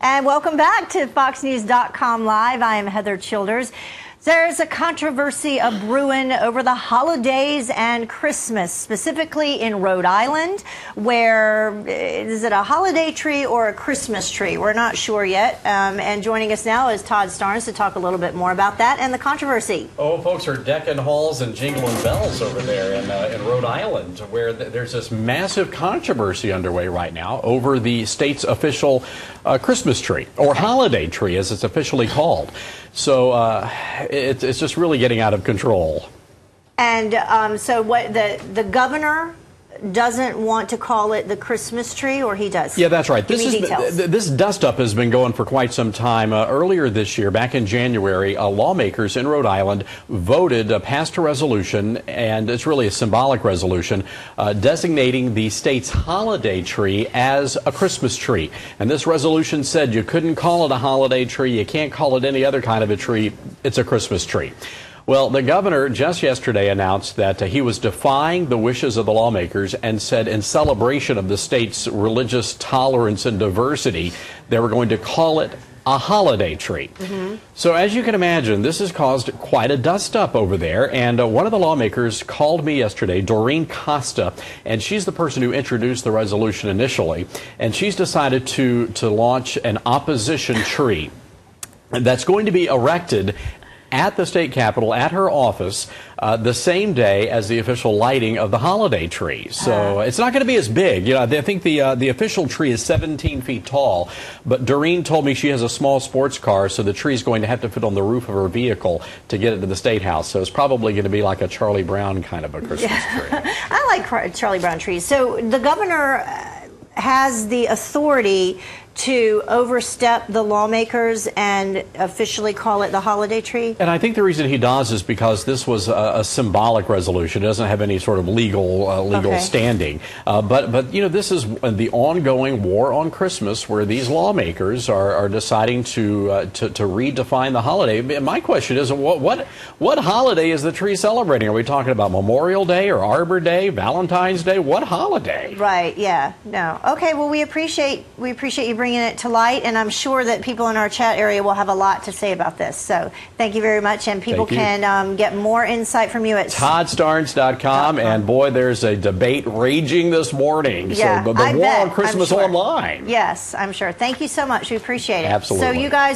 And welcome back to FoxNews.com Live. I am Heather Childers. There's a controversy of brewing over the holidays and Christmas, specifically in Rhode Island, where is it a holiday tree or a Christmas tree? We're not sure yet. And joining us now is Todd Starnes to talk a little bit more about that and the controversy. Oh, folks are decking halls and jingling bells over there in Rhode Island, where there's this massive controversy underway right now over the state's official Christmas tree, or holiday tree as it's officially called. So it's just really getting out of control. And so what the governor doesn't want to call it the Christmas tree, or he does? Yeah, that's right. This dust-up has been going for quite some time. Earlier this year, back in January, lawmakers in Rhode Island voted, passed a resolution, and it's really a symbolic resolution, designating the state's holiday tree as a Christmas tree. And this resolution said you couldn't call it a holiday tree, you can't call it any other kind of a tree, it's a Christmas tree. Well, the governor just yesterday announced that he was defying the wishes of the lawmakers and said in celebration of the state's religious tolerance and diversity, they were going to call it a holiday tree. So as you can imagine, this has caused quite a dust-up over there. And one of the lawmakers called me yesterday, Doreen Costa, and she's the person who introduced the resolution initially. And she's decided to launch an opposition tree that's going to be erected at the state capitol, at her office, the same day as the official lighting of the holiday tree. So it's not going to be as big. You know, I think the official tree is 17 feet tall, but Doreen told me she has a small sports car, so the tree is going to have to fit on the roof of her vehicle to get it to the state house. So it's probably going to be like a Charlie Brown kind of a Christmas tree. I like Charlie Brown trees. So the governor has the authority to overstep the lawmakers and officially call it the holiday tree? And I think the reason he does is because this was a symbolic resolution. It doesn't have any sort of legal standing. But you know, this is the ongoing war on Christmas, where these lawmakers are deciding to redefine the holiday. My question is, what holiday is the tree celebrating? Are we talking about Memorial Day or Arbor Day, Valentine's Day? What holiday? Right. Yeah. No. Okay. Well, we appreciate you bringing it to light, and I'm sure that people in our chat area will have a lot to say about this. So thank you very much, and people can get more insight from you at ToddStarnes.com. And boy, there's a debate raging this morning. Yeah, so the war on Christmas online. Yes, I'm sure. Thank you so much. We appreciate it. Absolutely. So you guys.